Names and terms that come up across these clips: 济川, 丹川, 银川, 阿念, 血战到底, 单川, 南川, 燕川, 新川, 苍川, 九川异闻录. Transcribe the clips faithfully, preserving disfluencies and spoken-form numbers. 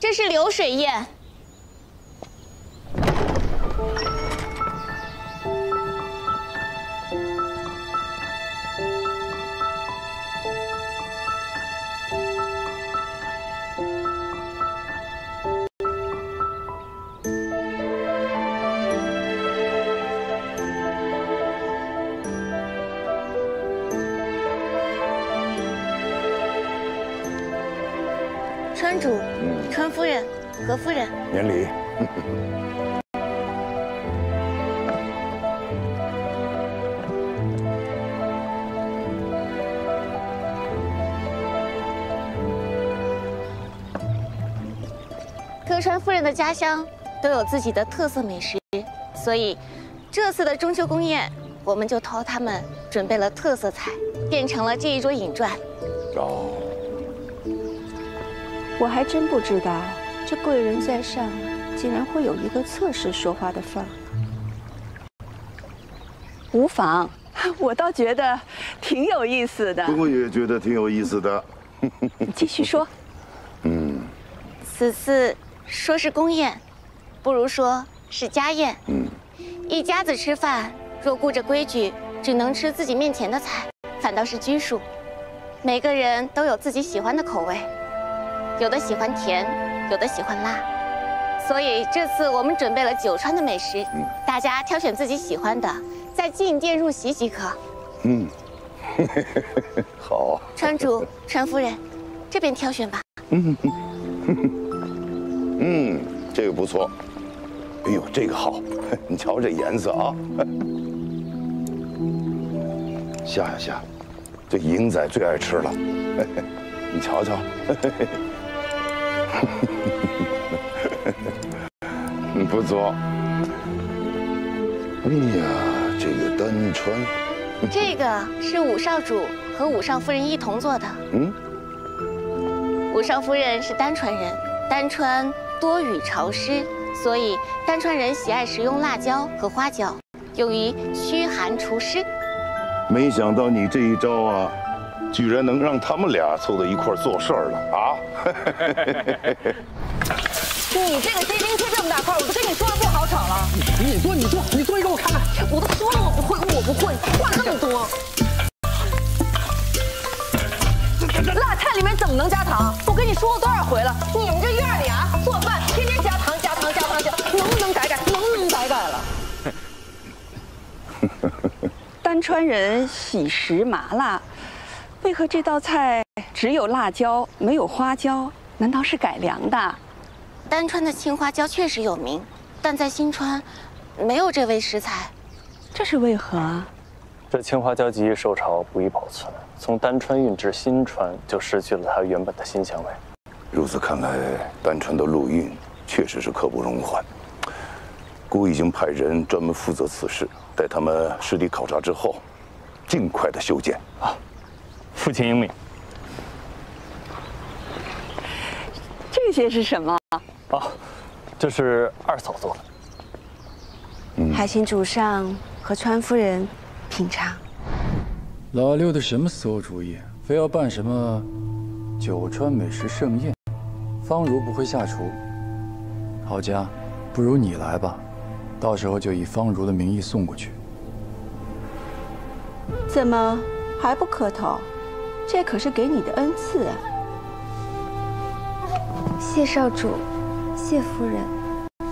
这是流水宴。川主，川夫人，何夫人，免礼。各川夫人的家乡都有自己的特色美食，所以这次的中秋宫宴，我们就托他们准备了特色菜，变成了这一桌饮馔。哦。 我还真不知道，这贵人在上，竟然会有一个侧室说话的份儿。无妨，我倒觉得挺有意思的。我也觉得挺有意思的。你继续说。嗯。此次说是宫宴，不如说是家宴。嗯。一家子吃饭，若顾着规矩，只能吃自己面前的菜，反倒是拘束。每个人都有自己喜欢的口味。 有的喜欢甜，有的喜欢辣，所以这次我们准备了九川的美食，嗯、大家挑选自己喜欢的，再进殿入席即可。嗯，好。川主、川夫人，这边挑选吧。嗯，嗯，这个不错。哎呦，这个好，你瞧这颜色啊！下呀下，这莹仔最爱吃了，你瞧瞧。 不错。哎呀，这个丹川，这个是武少主和武少夫人一同做的。嗯，武少夫人是丹川人，丹川多雨潮湿，所以丹川人喜爱食用辣椒和花椒，用于驱寒除湿。没想到你这一招啊！ 居然能让他们俩凑到一块儿做事儿了啊！你这个接冰推这么大块，我都跟你说了不好炒了。你, 你做你做你做一个我看看。我都说了我不会，我不会，话那么多。辣菜里面怎么能加糖？我跟你说过多少回了？你们这院里啊，做饭天天加糖加糖加糖加，能不能改改？能不能改改了？丹川人喜食麻辣。 为何这道菜只有辣椒没有花椒？难道是改良的？丹川的青花椒确实有名，但在新川没有这味食材，这是为何啊？这青花椒极易受潮，不易保存，从丹川运至新川就失去了它原本的新香味。如此看来，丹川的陆运确实是刻不容缓。孤已经派人专门负责此事，待他们实地考察之后，尽快的修建啊。 父亲英明，这些是什么？哦，这是二嫂做的，嗯、还请主上和川夫人品尝。老六的什么馊主意，非要办什么九川美食盛宴？方如不会下厨，郝佳，不如你来吧，到时候就以方如的名义送过去。怎么还不磕头？ 这可是给你的恩赐啊！谢少主，谢夫人。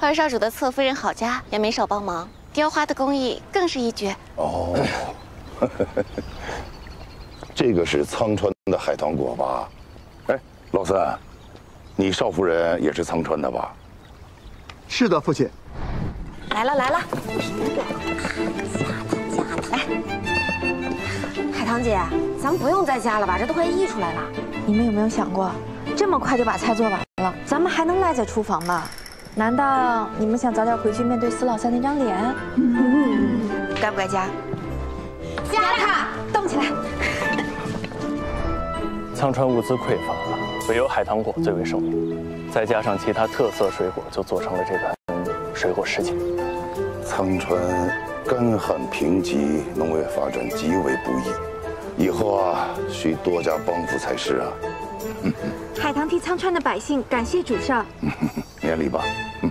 二少主的侧夫人郝佳也没少帮忙，雕花的工艺更是一绝。哦，呵呵这个是苍川的海棠果吧？哎，老三，你少夫人也是苍川的吧？是的，父亲。来了来了，苹果。 海棠姐，咱们不用再加了吧？这都快溢出来了。你们有没有想过，这么快就把菜做完了，咱们还能赖在厨房吗？难道你们想早点回去面对死老三那张脸？嗯，该不该加？加它，动起来！苍川物资匮乏，唯有海棠果最为盛名，再加上其他特色水果，就做成了这盘水果世界。苍川。 干旱贫瘠，农业发展极为不易，以后啊，需多加帮扶才是啊。海棠替苍川的百姓感谢主上，免礼吧。嗯。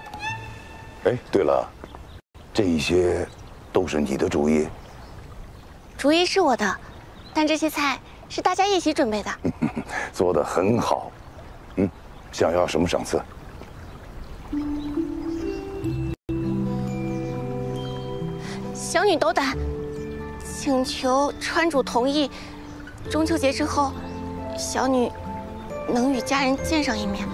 哎，对了，这一些都是你的主意？主意是我的，但这些菜是大家一起准备的。做得很好。嗯，想要什么赏赐？ 小女斗胆，请求川主同意，中秋节之后，小女能与家人见上一面。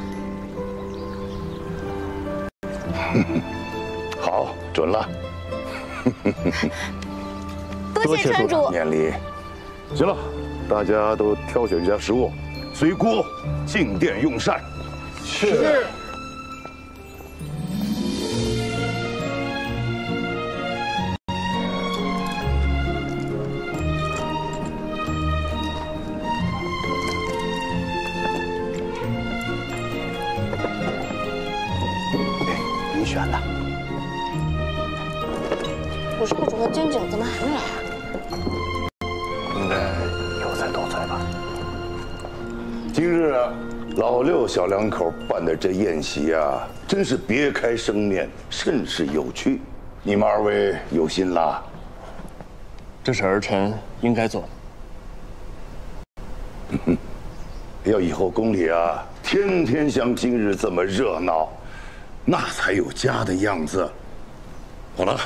好，准了。多谢川主。免礼。行了，大家都挑选一下食物，随锅进殿用膳。是。 小两口办的这宴席啊，真是别开生面，甚是有趣。你们二位有心啦，这是儿臣应该做的。要以后宫里啊，天天像今日这么热闹，那才有家的样子。好了，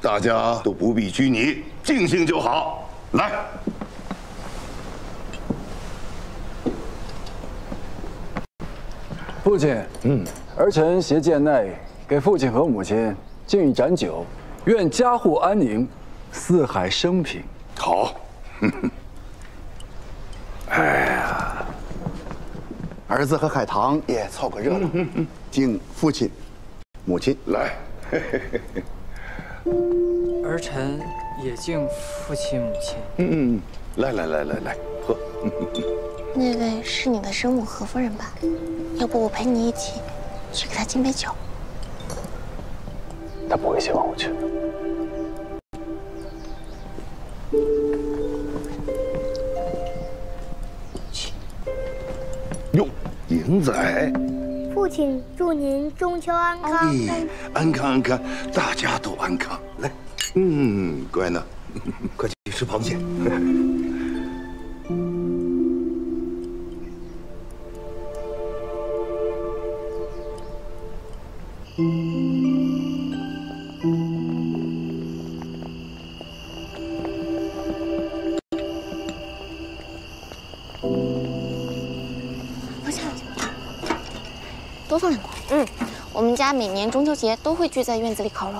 大家都不必拘泥，尽兴就好。来。 父亲，嗯，儿臣携剑内给父亲和母亲敬一盏酒，愿家户安宁，四海升平。好。哎呀，儿子和海棠也凑个热闹，敬父亲、母亲来。儿臣也敬父亲、母亲。嗯嗯，来来来来来，喝。那位是你的生母何夫人吧？ 要不我陪你一起去给他敬杯酒。他不会希望我去的。去。哟，银仔。父亲，祝您中秋安康。嗯，安康安康，大家都安康。来，嗯，乖呢，快去吃螃蟹。家每年中秋节都会聚在院子里烤肉，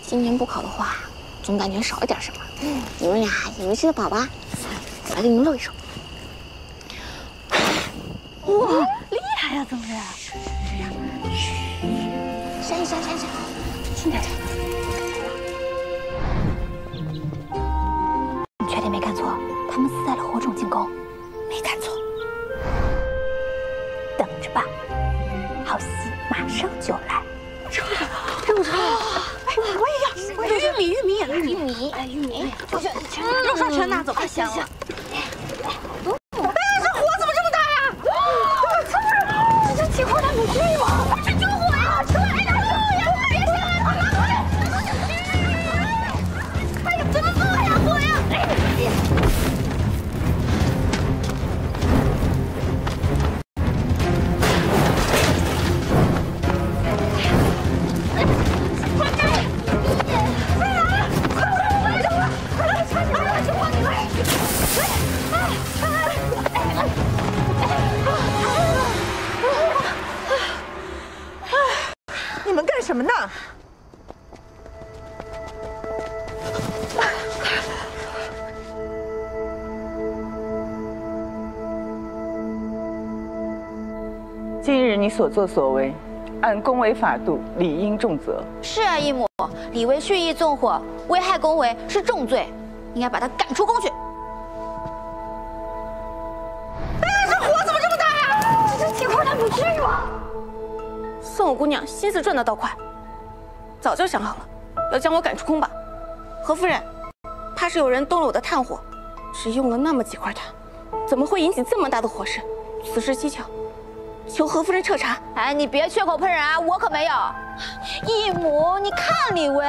今年不烤的话，总感觉少了点什么。嗯、你们俩有没吃得饱吧？我来给你们露一手。哇，厉害呀、啊，宗师！这样，扇一扇，扇一扇，轻点点。你确定没看错？他们死在了火种进攻，没看错。等着吧，好戏。 马上就来，这肉串，哎，我也要，玉米，玉米也来，玉米，哎，玉米，不行，肉串全拿走，太香了。哎，这火怎么这么大呀？哇，这这起火来没地吗？这救火呀！出来，大哥，别下来，快拿出来！哎呀，怎么做呀？火呀！哎呀！ 什么呢？今日你所作所为，按宫闱法度，理应重责。是啊，义母，李维蓄意纵火，危害宫闱是重罪，应该把他赶出宫去。 宋五姑娘心思转得倒快，早就想好了，要将我赶出宫吧。何夫人，怕是有人动了我的炭火，只用了那么几块炭，怎么会引起这么大的火势？此事蹊跷，求何夫人彻查。哎，你别血口喷人啊，我可没有。义母，你看李薇，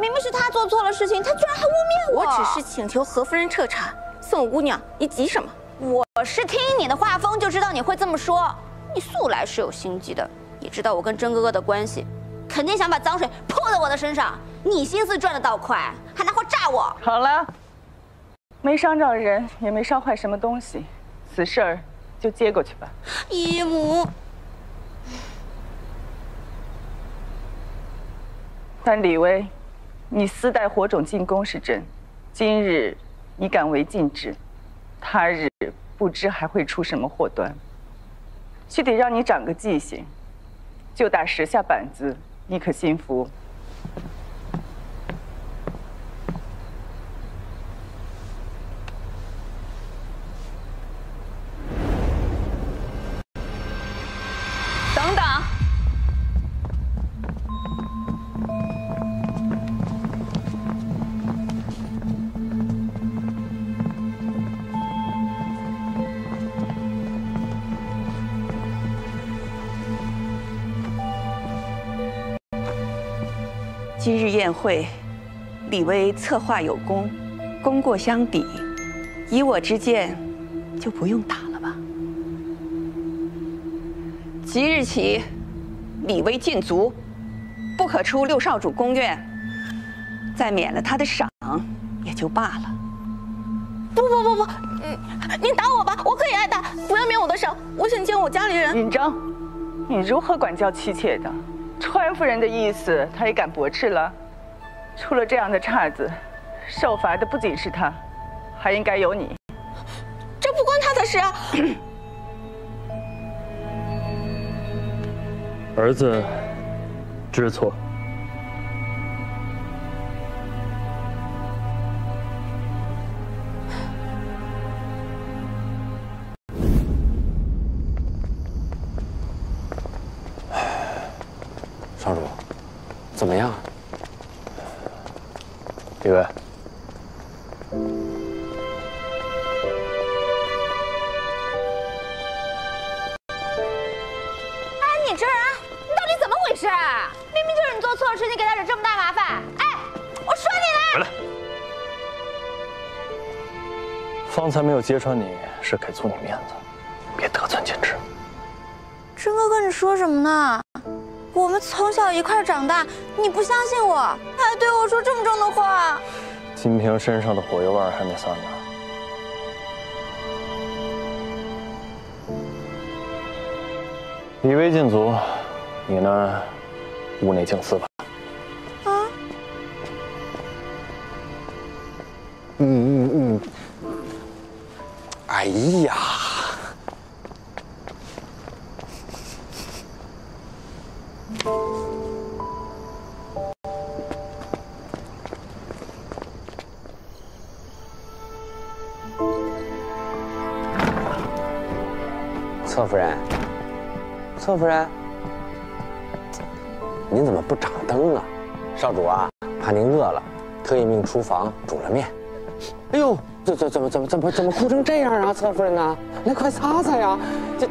明明是她做错了事情，她居然还污蔑我。我只是请求何夫人彻查。宋姑娘，你急什么？我是听你的画风就知道你会这么说。你素来是有心机的，也知道我跟真哥哥的关系，肯定想把脏水泼到我的身上。你心思转得倒快，还拿火炸我。好了。 没伤着人，也没烧坏什么东西，此事儿就接过去吧。姨母，但李薇，你私带火种进宫是真，今日你敢违禁制，他日不知还会出什么祸端。须得让你长个记性，就打十下板子，你可心服？ 今日宴会，李薇策划有功，功过相抵。以我之见，就不用打了吧。即日起，李薇禁足，不可出六少主宫院。再免了他的赏也就罢了。不不不不，嗯，你打我吧，我可以挨打，不要免我的赏，我想见我家里人。允章，你如何管教妻妾的？ 川夫人的意思，她也敢驳斥了。出了这样的岔子，受罚的不仅是她，还应该有你。这不关她的事啊！儿子知错。少主，怎么样啊？李薇，哎，你这人，你到底怎么回事啊？明明就是你做错了事，你给他惹这么大麻烦。哎，我说你呢！回来。方才没有揭穿你是给足你面子，别得寸进尺。真哥跟你说什么呢？ 我们从小一块长大，你不相信我，还对我说这么重的话。金瓶身上的火药味还没散呢。李薇禁足，你呢，屋内静思吧。啊？嗯嗯嗯。哎呀！ 侧夫人，侧夫人，您怎么不掌灯啊？少主啊，怕您饿了，特意命厨房煮了面。哎呦，这这怎么怎么怎么怎么哭成这样啊？侧夫人啊，来快擦擦呀！这。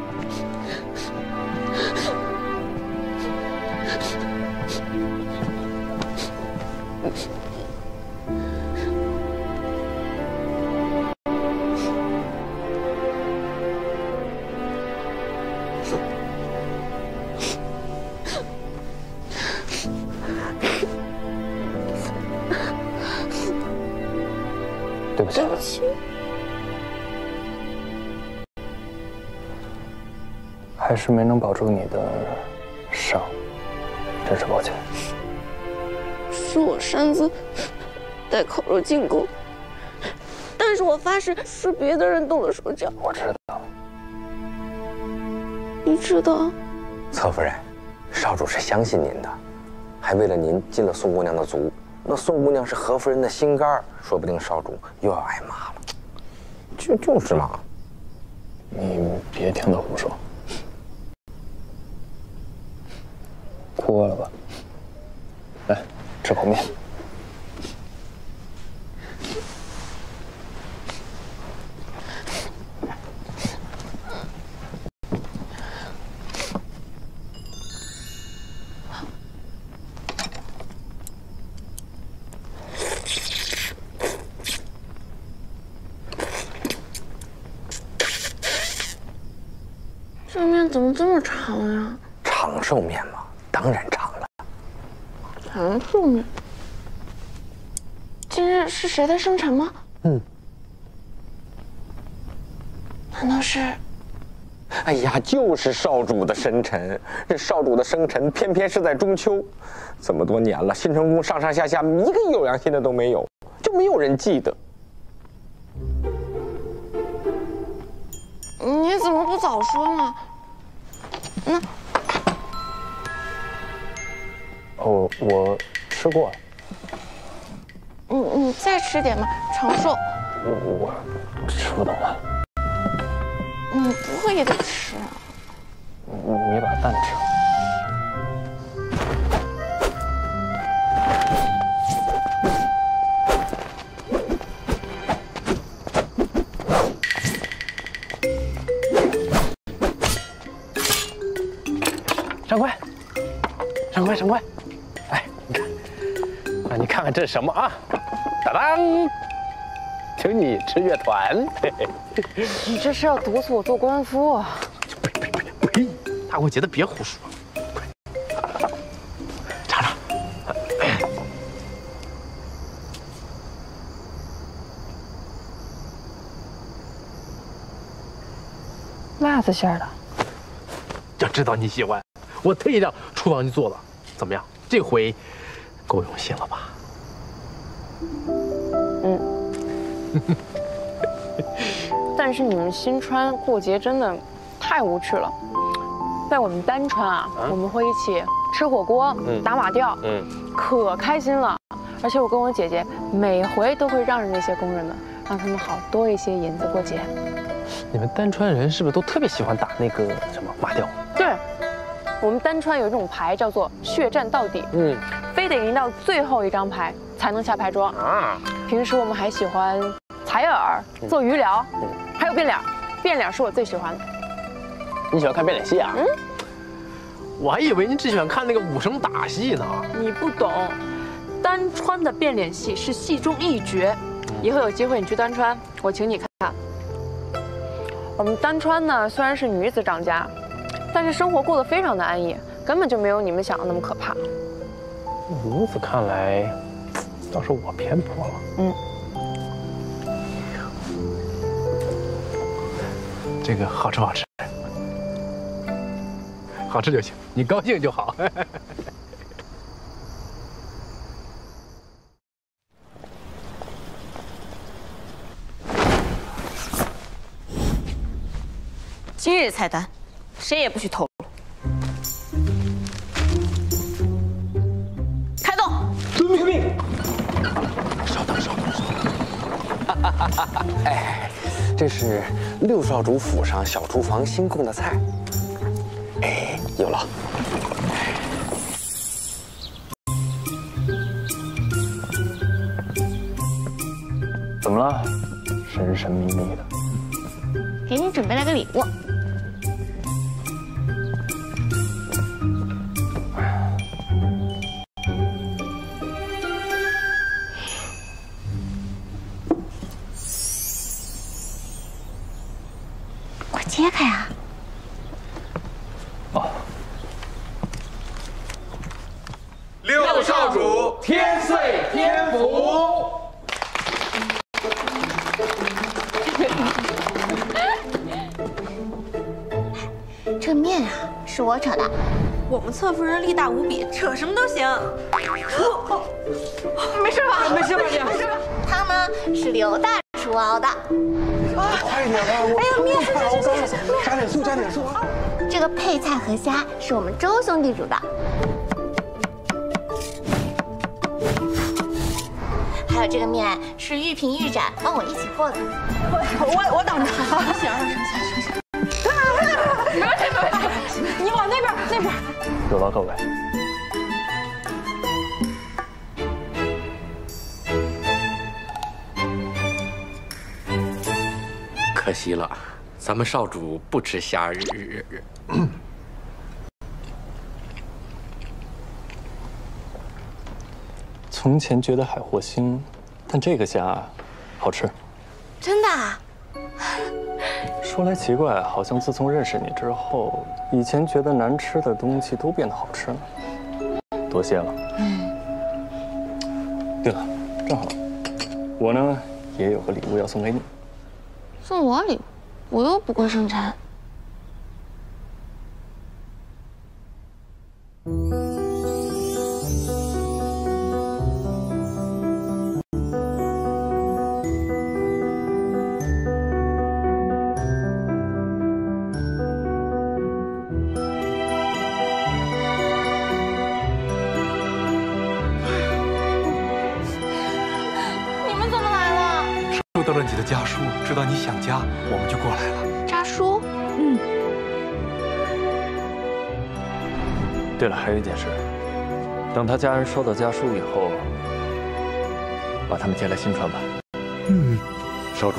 对不起，对不起。还是没能保住你的伤，真是抱歉。是我擅自带烤肉进宫，但是我发誓是别的人动了手脚。我知道，你知道？侧夫人，少主是相信您的，还为了您进了宋姑娘的足。 那宋姑娘是何夫人的心肝，说不定少主又要挨骂了。就就是嘛，你别听他胡说。哭饿了吧？来，吃口面。寿面怎么这么长呀？长寿面嘛，当然长了。长寿面。今日是谁的生辰吗？嗯。难道是？ 哎呀，就是少主的生辰。这少主的生辰偏偏是在中秋，这么多年了，新成宫上上下下一个有良心的都没有，就没有人记得。你怎么不早说呢？那……哦，我吃过了。你你再吃点吧，长寿。我我吃不懂啊。 你不会也得吃啊！你你把蛋吃了。掌柜，掌柜，掌柜，哎，你看，啊，你看看这是什么啊？当当。 请你吃乐团，嘿嘿你这是要毒死我做官夫啊！呸呸呸呸！大过节的别胡说，快尝尝。辣子馅的，要知道你喜欢，我特意让厨房去做了。怎么样？这回够用心了吧？嗯。 但是你们新川过节真的太无趣了，在我们单川啊，我们会一起吃火锅、打马吊，嗯，可开心了。而且我跟我姐姐每回都会让着那些工人们，让他们好多一些银子过节。你们单川人是不是都特别喜欢打那个什么马吊？对，我们单川有一种牌叫做血战到底，嗯，非得赢到最后一张牌才能下牌桌啊。平时我们还喜欢。 采耳、做鱼疗，嗯、还有变脸，变脸是我最喜欢的。你喜欢看变脸戏啊？嗯，我还以为你只喜欢看那个武生打戏呢。你不懂，单川的变脸戏是戏中一绝。嗯、以后有机会你去单川，我请你看看。我们单川呢，虽然是女子掌家，但是生活过得非常的安逸，根本就没有你们想的那么可怕。如此看来，倒是我偏颇了。嗯。 这个好吃不好吃？好吃就行，你高兴就好。今日菜单，谁也不许透露。开动！遵命。稍等，稍等，稍等。哎。 这是六少主府上小厨房新供的菜，哎，有了。怎么了？神神秘秘的。给你准备了个礼物。揭开啊！哦，六少主天岁天福。这面啊，是我扯的。我们侧夫人力大无比，扯什么都行。哦哦、没事吧？没事吧？没事吧？他呢，是刘大厨熬的。 快点吧！哎呀，面快熬干了，加点醋，加点醋啊！这个配菜河虾是我们周兄弟煮的，还有这个面是玉萍玉展帮我一起和的。我我等着，不行了，行行行，没问题没问题，你往那边那边。有劳各位。 可惜了，咱们少主不吃虾日。从前觉得海藿腥，但这个虾好吃。真的啊？说来奇怪，好像自从认识你之后，以前觉得难吃的东西都变得好吃了。多谢了。嗯。对了，正好，我呢也有个礼物要送给你。送我礼物？我又不会生产。 收到了你的家书，知道你想家，我们就过来了。家书，嗯。对了，还有一件事，等他家人收到家书以后，把他们接来新川吧。嗯，少主，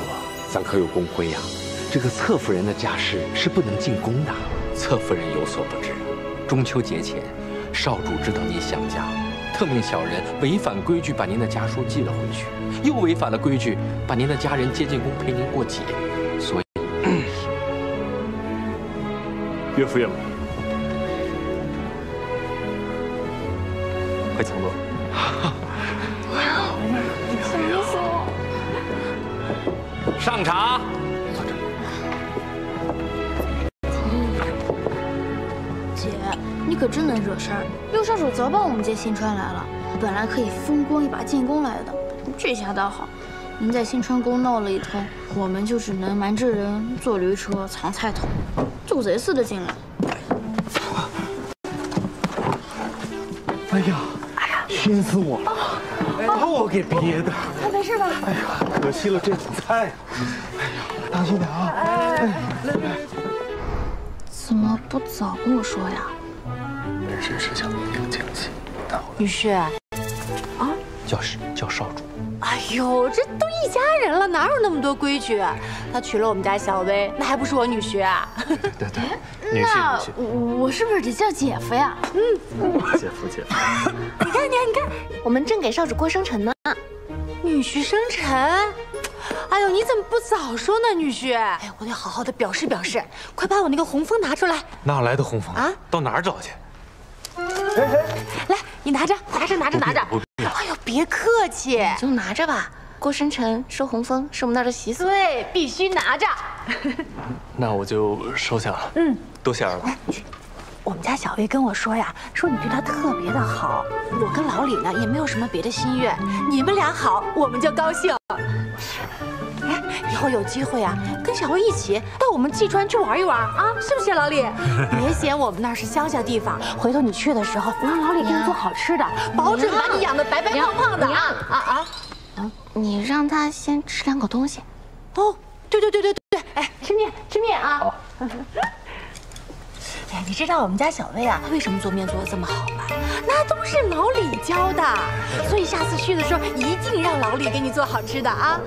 咱可有公徽呀、啊？这个侧夫人的家事是不能进宫的。侧夫人有所不知，中秋节前，少主知道您想家。 特命小人违反规矩，把您的家书寄了回去，又违反了规矩，把您的家人接进宫陪您过节，所以，岳父岳母，快请坐。什么意思？上茶。坐这。姐，你可真能惹事儿。 六少主早把我们接新川来了，本来可以风光一把进宫来的，这下倒好，您在新川宫闹了一通，我们就只能瞒着人坐驴车藏菜头，做贼似的进来。哎呀，哎呀，熏死我了，把我给憋的。他没事吧？哎呀，可惜了这种菜。哎呀，当心点啊！哎，来来来，怎么不早跟我说呀？ 人生是想平静些，但后女婿，啊，叫是叫少主。哎呦，这都一家人了，哪有那么多规矩？他娶了我们家小薇，那还不是我女婿啊？对对对，女婿女婿。我是不是得叫姐夫呀？嗯，姐夫姐夫。你看你看你看，我们正给少主过生辰呢。女婿生辰。 哎呦，你怎么不早说呢，女婿？哎，我得好好的表示表示。快把我那个红枫拿出来！哪来的红枫啊？到哪儿找去？来，你拿着，拿着，拿着，拿着。哎呦，别客气，你就拿着吧。过生辰收红枫是我们那儿的习俗。对，必须拿着。那我就收下了。嗯，多谢二位。我们家小薇跟我说呀，说你对她特别的好。我跟老李呢也没有什么别的心愿，你们俩好，我们就高兴。 哎，以后有机会啊，跟小薇一起到我们济川去玩一玩啊，是不是老李？别嫌我们那是乡下地方，回头你去的时候，我让老李给你做好吃的，保准把你养得白白胖胖的啊啊啊！啊，你让他先吃两口东西。哦，对对对对对对，哎，吃面吃面啊！哎，你知道我们家小薇啊，为什么做面做得这么好吗？那都是老李教的，所以下次去的时候一定让老李给你做好吃的啊！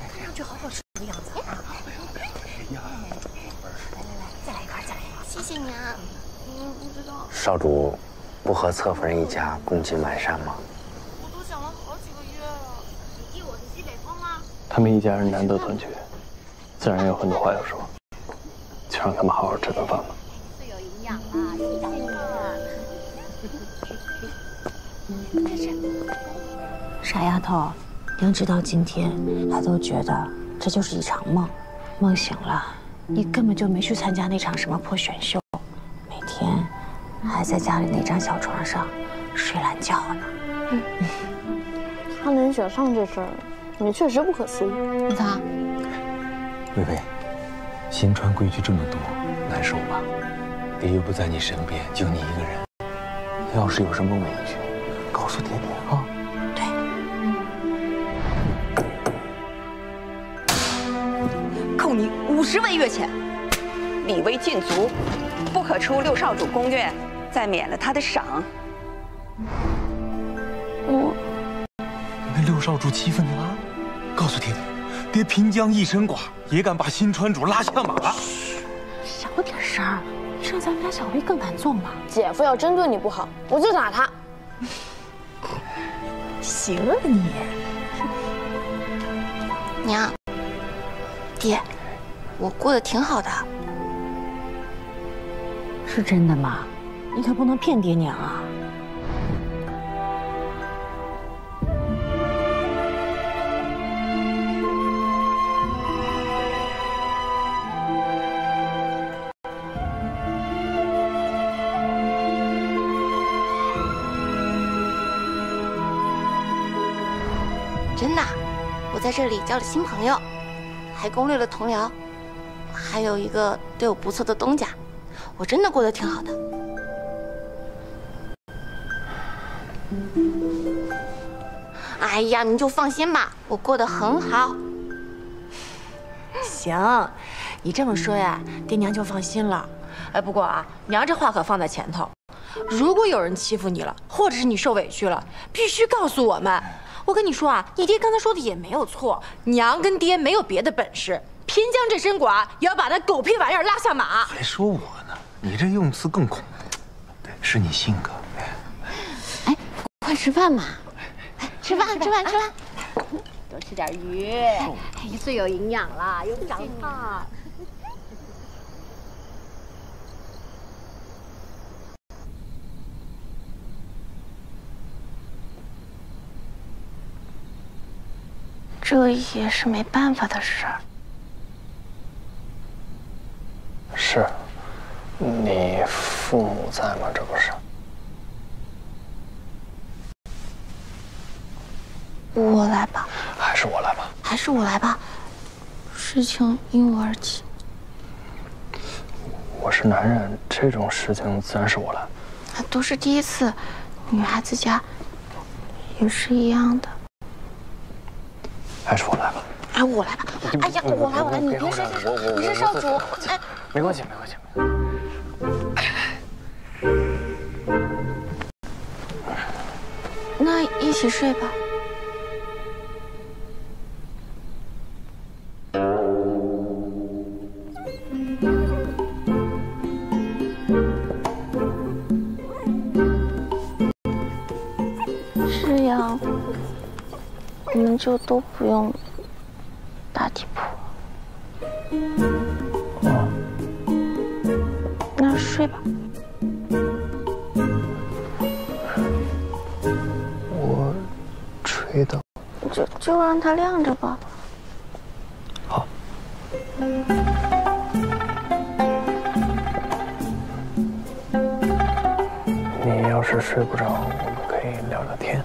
看上去好好吃的样子啊！哎呀，来来来，再来一块，再来一块！谢谢你啊，嗯，不知道。少主不和侧夫人一家共进晚膳吗？ 他们一家人难得团聚，自然有很多话要说，就让他们好好吃顿饭吧。最有营养了，谢谢了。在这。傻丫头，娘直到今天还都觉得这就是一场梦，梦醒了，你根本就没去参加那场什么破选秀，每天还在家里那张小床上睡懒觉呢。嗯，他能选上这事儿。 你确实不可思议，你咋？薇薇，新川规矩这么多，难受吧？爹又不在你身边，就你一个人，要是有什么委屈，告诉爹爹啊。对。扣你五十文月钱，李薇禁足，不可出六少主宫院，再免了他的赏。我。 六少主欺负你了，告诉爹爹，爹平江一身剐也敢把新川主拉下马了。小点声儿，这咱们家小薇更敢纵了。姐夫要真对你不好，我就打他。行啊你！娘，爹，我过得挺好的。是真的吗？你可不能骗爹娘啊！ 真的，我在这里交了新朋友，还攻略了同僚，还有一个对我不错的东家，我真的过得挺好的。哎呀，你就放心吧，我过得很好。行，你这么说呀，爹娘就放心了。哎，不过啊，娘这话可放在前头，如果有人欺负你了，或者是你受委屈了，必须告诉我们。 我跟你说啊，你爹刚才说的也没有错，娘跟爹没有别的本事，偏将这身剐也要把那狗屁玩意儿拉下马。还说我呢，你这用词更恐怖，对，是你性格。哎，快吃饭嘛！哎，吃饭，吃饭，吃饭，多吃点鱼，最有营养了，又不长胖。这也是没办法的事儿。是，你父母在吗？这不是。我来吧。还是我来吧。还是我来吧。事情因我而起。我是男人，这种事情自然是我来。都是第一次，女孩子家也是一样的。 还是我来吧。哎，我来吧。哎呀，我来，我来，你别生气，你是少主。哎，没关系，没关系。那一起睡吧。这样。 你们就都不用打地铺，那睡吧。我吹的，就就让它晾着吧。好。你要是睡不着，我们可以聊聊天。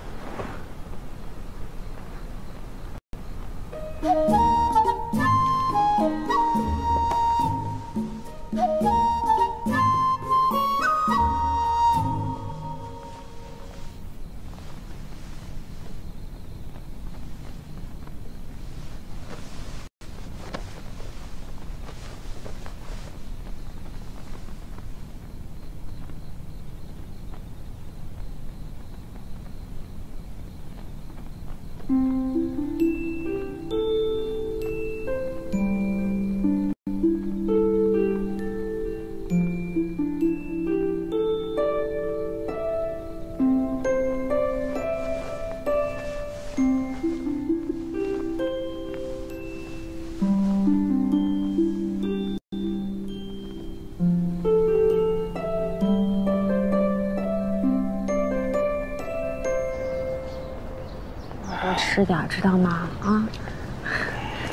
吃点，知道吗？啊，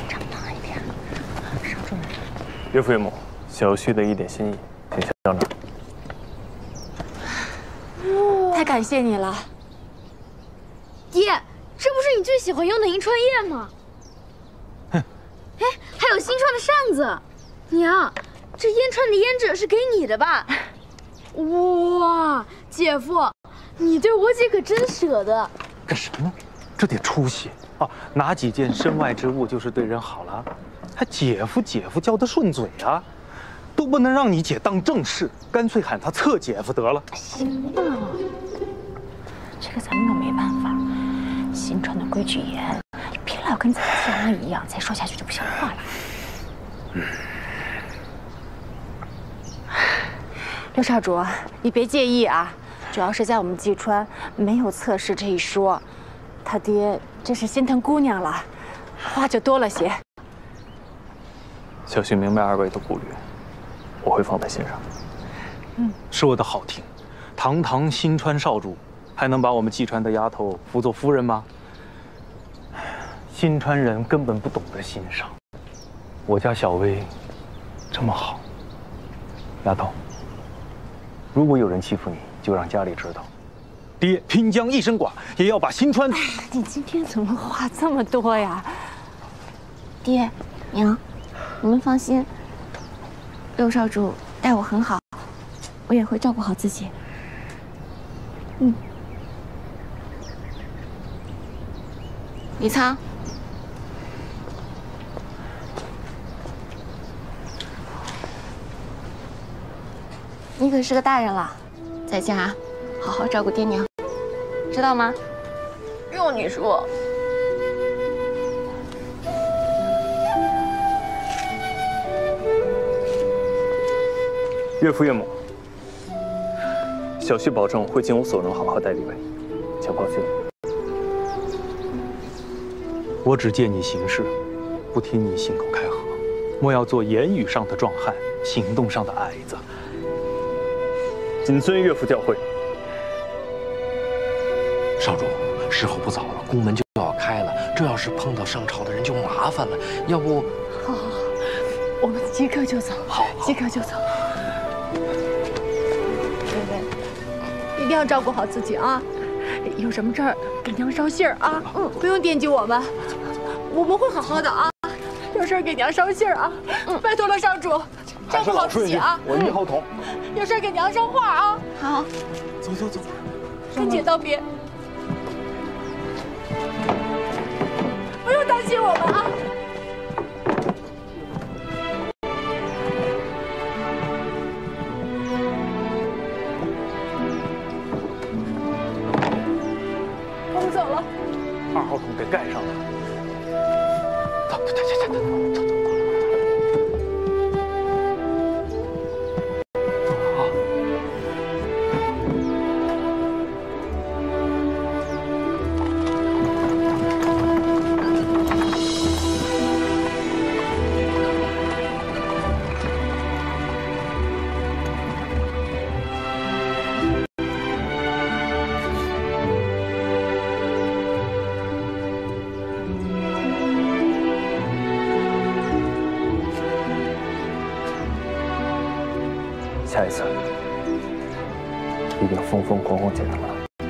长胖一点，少重点。岳父岳母，小婿的一点心意，请校长。太感谢你了，爹，这不是你最喜欢用的银川液吗？哼，哎，还有新创的扇子。娘，这烟川的胭脂是给你的吧？哇，姐夫，你对我姐可真舍得。干什么？ 这得出息啊！拿几件身外之物就是对人好了，还姐夫姐夫叫他顺嘴啊，都不能让你姐当正室，干脆喊他侧姐夫得了。行吧，这个咱们可没办法，新传的规矩严，你别老跟咱爹娘一样，再说下去就不像话了。嗯、刘少主，你别介意啊，主要是在我们济川没有侧室这一说。他爹真是心疼姑娘了，话就多了些。小旭明白二位的顾虑，我会放在心上。嗯，说的好听，堂堂新川少主，还能把我们济川的丫头扶做夫人吗？新川人根本不懂得欣赏。我家小薇这么好，丫头，如果有人欺负你，就让家里知道。 爹拼将一身剐，也要把新川。哎呀，你今天怎么话这么多呀？爹，娘，你们放心，六少主待我很好，我也会照顾好自己。嗯。李仓，你可是个大人了，在家好好照顾爹娘。 知道吗？用你说。岳父岳母，小旭保证会尽我所能好好待李薇，请放心。我只借你行事，不听你信口开河，莫要做言语上的壮汉，行动上的矮子。谨遵岳父教诲。 少主，时候不早了，宫门就要开了。这要是碰到上朝的人就麻烦了，要不……好，好，好，我们即刻就走，好，即刻就走。薇薇，一定要照顾好自己啊！有什么事儿给娘捎信儿啊！嗯，不用惦记我们，我们会好好的啊！有事儿给娘捎信儿啊！嗯，拜托了，少主，照顾好自己啊！我一号筒。有事儿给娘捎话啊！好，走走走，跟姐道别。 不用担心我们啊！我们走了。二号筒给盖上了。走走走走走走走。 下一次一定风风光光见到他。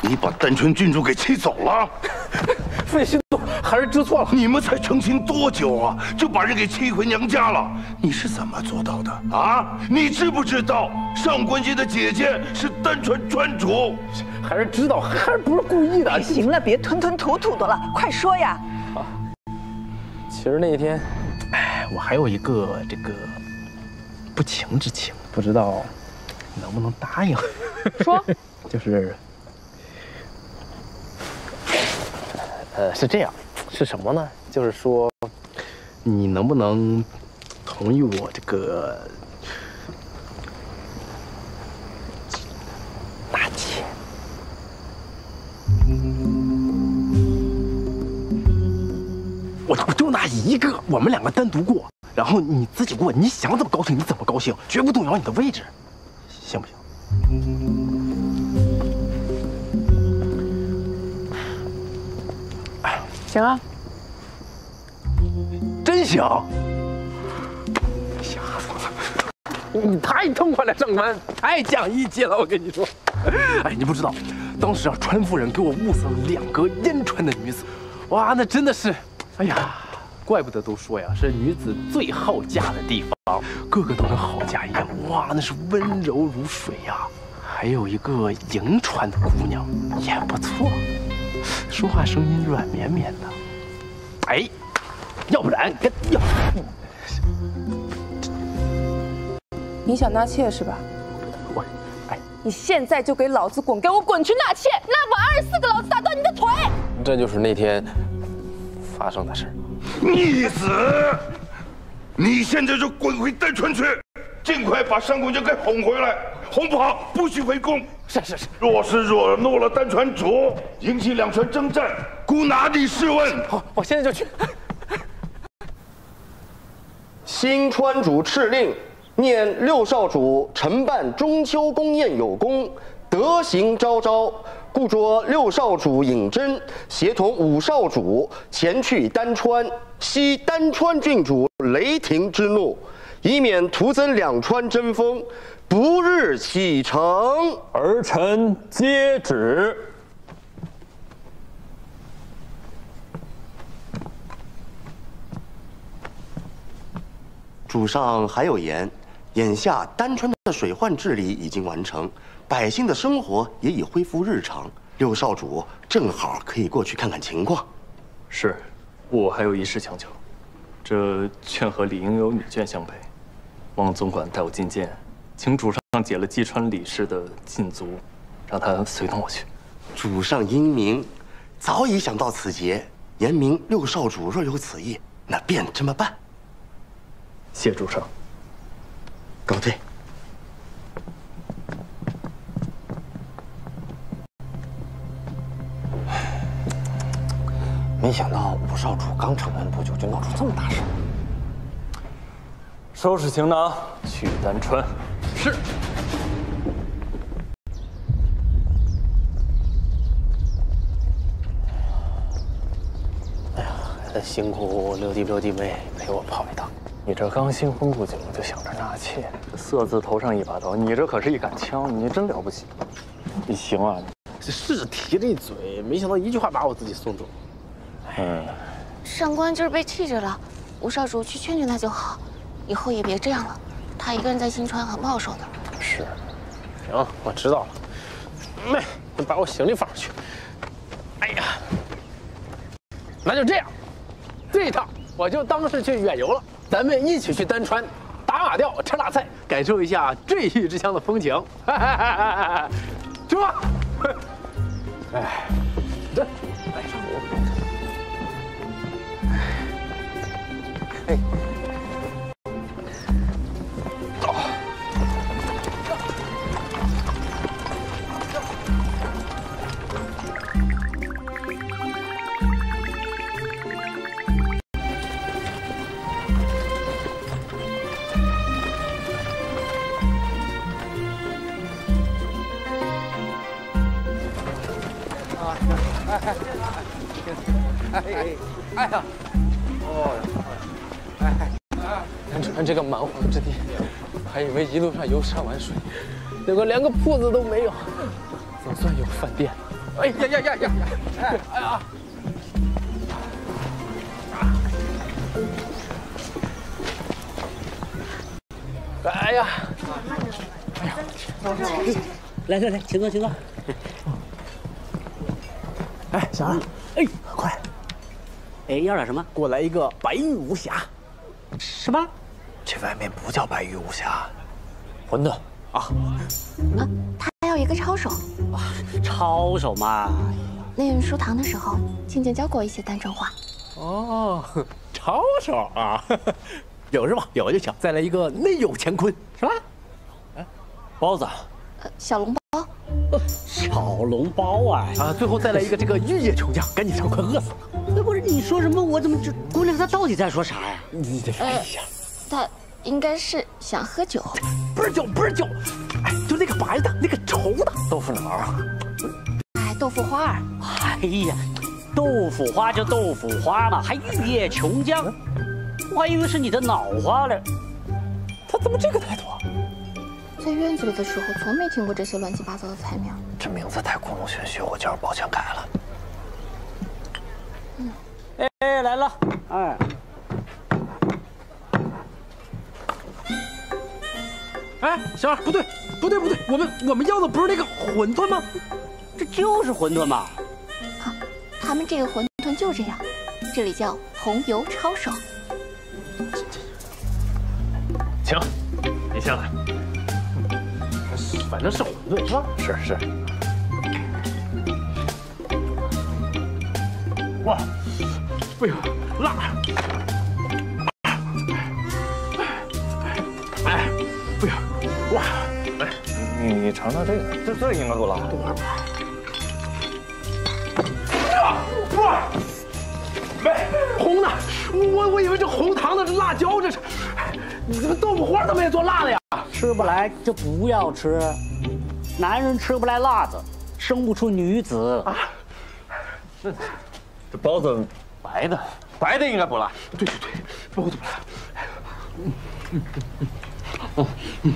你把丹川郡主给气走了，费心动，还是知错了。你们才成亲多久啊，就把人给气回娘家了？你是怎么做到的啊？你知不知道上官家的姐姐是丹川川主？还是知道，还不是故意的。行了，别吞吞吐吐的了，快说呀！啊，其实那一天，哎，我还有一个这个不情之请，不知道能不能答应？说，就是。 呃，是这样，是什么呢？就是说，你能不能同意我这个大姐？我我就那一个，我们两个单独过，然后你自己过，你想怎么高兴你怎么高兴，绝不动摇你的位置，行不行？ 行啊，真行！吓死我了！你太痛快了，上官，太讲义气了，我跟你说。哎，你不知道，当时啊，川夫人给我物色了两个燕川的女子，哇，那真的是，哎呀，怪不得都说呀，是女子最好嫁的地方，个个都跟好家一样，哇，那是温柔如水呀。还有一个银川的姑娘也不错。 说话声音软绵绵的，哎，要不然跟要，你想纳妾是吧？我，哎，你现在就给老子滚，给我滚去纳妾，纳满二十四个，老子打断你的腿！这就是那天发生的事。逆子！你现在就滚回丹川去，尽快把上官家给哄回来。哄不好，不许回宫。是是是。若是惹怒了丹川主，引起两船征战，孤哪里是问？好，我现在就去。新川主敕令，念六少主承办中秋宫宴有功，德行昭昭，故着六少主尹真协同五少主前去丹川，息丹川郡主雷霆之怒，以免徒增两川争锋，不日启程。儿臣接旨。 主上还有言，眼下丹川的水患治理已经完成，百姓的生活也已恢复日常。六少主正好可以过去看看情况。是，我还有一事强求，这劝和理应有女眷相陪，望总管带我觐见，请主上解了济川李氏的禁足，让他随同我去。主上英明，早已想到此节，言明六少主若有此意，那便这么办。 谢主上，告退。没想到五少主刚成门不久，就闹出这么大事。收拾行囊，去丹川。是。 辛苦六弟六弟妹陪我跑一趟，你这刚新婚不久就想着纳妾，色字头上一把刀，你这可是一杆枪，你真了不起！你行啊，这试着提了一嘴，没想到一句话把我自己送走。嗯，上官今儿被气着了，吴少主去劝劝他就好，以后也别这样了。他一个人在新川很不好受的。是，行，我知道了。妹，你把我行李放上去。哎呀，那就这样。 这一趟我就当是去远游了，咱们一起去丹川打马吊、吃辣菜，感受一下坠玉之乡的风情。去吧！哎，这，哎，上午，哎，走。哎哎哎呀！哦，哎哎！南川这个蛮荒之地，还以为一路上游山玩水，结果连个铺子都没有，总算有饭店。哎呀呀呀呀！哎哎呀！哎呀！哎呀！来来来，请坐，请坐。哎，小二，哎，快！ 哎，要点什么？给我来一个白玉无瑕。什么？这外面不叫白玉无瑕，馄饨啊。啊，他要一个抄手。哇，抄手嘛。那运书堂的时候，静静教过一些丹川话。哦，抄手啊，有是吧？有就行。再来一个内有乾坤，是吧？哎，包子。呃，小笼包。小笼包啊！啊，最后再来一个这个玉液琼浆，赶紧上，快饿死了。 那不是你说什么？我怎么这姑娘她到底在说啥呀？你得哎呀，她应该是想喝酒，不是酒，不是酒，哎，就那个白的，那个稠的豆腐脑儿，哎，豆腐花儿，哎呀，豆腐花就豆腐花嘛，还玉液琼浆，我还以为是你的脑花嘞。他怎么这个态度啊？在院子里的时候，从没听过这些乱七八糟的菜名。这名字太古龙玄虚，我叫抱歉改了。 哎，来了！哎，哎，小二，不对，不对，不对，我们我们要的不是那个馄饨吗？这就是馄饨嘛！啊，他们这个馄饨就这样，这里叫红油抄手。请，你先来。反正是馄饨是吧？是是。哇！ 哎呦，辣！你尝尝这个，这这应该够辣。哇，没红的，我我以为这红糖的是辣椒，这是。你怎么豆腐花他们也做辣的呀？吃不来就不要吃，男人吃不来辣子，生不出女子。啊，这这包子白的，白的应该不辣。对对对，包子不辣。嗯嗯嗯。哦嗯。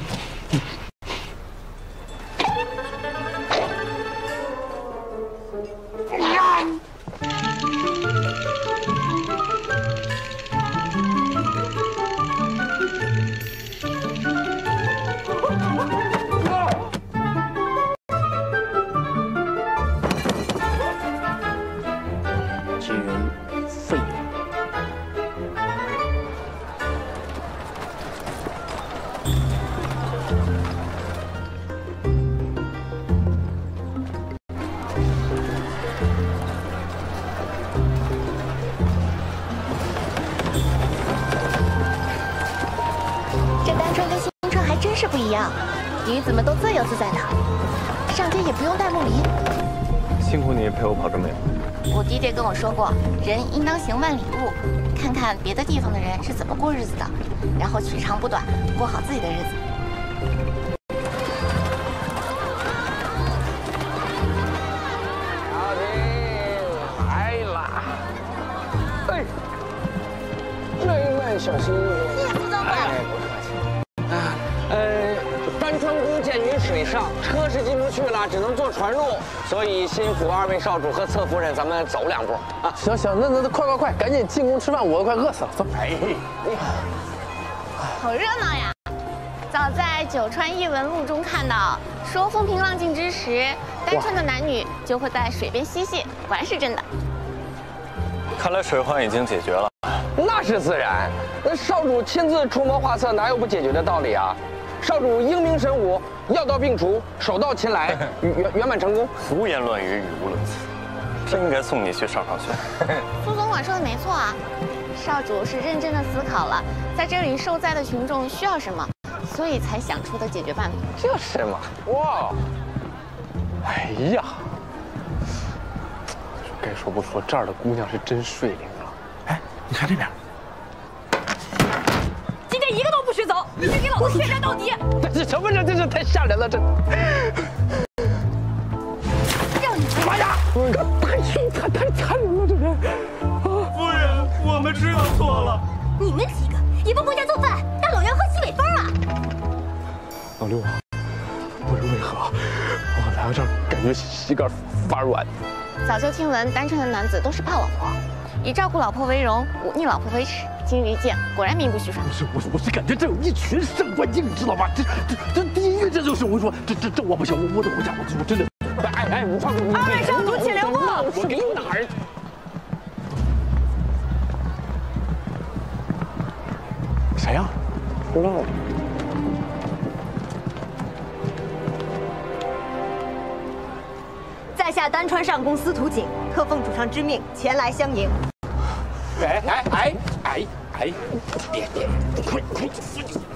女子们都自由自在的，上街也不用带木犁。辛苦你陪我跑这么远。我爹爹跟我说过，人应当行万里路，看看别的地方的人是怎么过日子的，然后取长补短，过好自己的日子。 传入，所以辛苦二位少主和侧夫人，咱们走两步啊！行行，那那那快快快，赶紧进宫吃饭，我都快饿死了。走，哎，好热闹呀！早在《九川异闻录》中看到，说风平浪静之时，单身的男女就会在水边嬉戏，果然是真的。看来水患已经解决了，那是自然。那少主亲自出谋划策，哪有不解决的道理啊？ 少主英明神武，药到病除，手到擒来，圆圆满成功。胡言乱语，语无伦次，真应该送你去上上学。苏总管说的没错啊，少主是认真的思考了，在这里受灾的群众需要什么，所以才想出的解决办法。这是嘛？哇！哎呀，该说不说，这儿的姑娘是真睡灵了。哎，你看这边。 一个都不许走！你给老子血战到底！这是什么人？真是太吓人了！这让你妈呀！太凶残，太残忍了！这人啊！夫人，我们知道错了。你们几个也不回家做饭，大老远喝西北风啊！老六啊，不知为何，我来到这儿感觉膝盖发软。早就听闻单纯的男子都是怕老婆，以照顾老婆为荣，忤逆老婆为耻。 今日一见，果然名不虚传。不是我，我是感觉这有一群上官英，你知道吗？这这这地狱，这就是我说，这这这我不行，我我得回家，我我真的。哎哎，你放我！二位少主，请留步。我给你哪儿？谁呀？不知道。在下单川上宫司徒景，特奉主上之命前来相迎。 哎哎哎哎哎！别别，快快！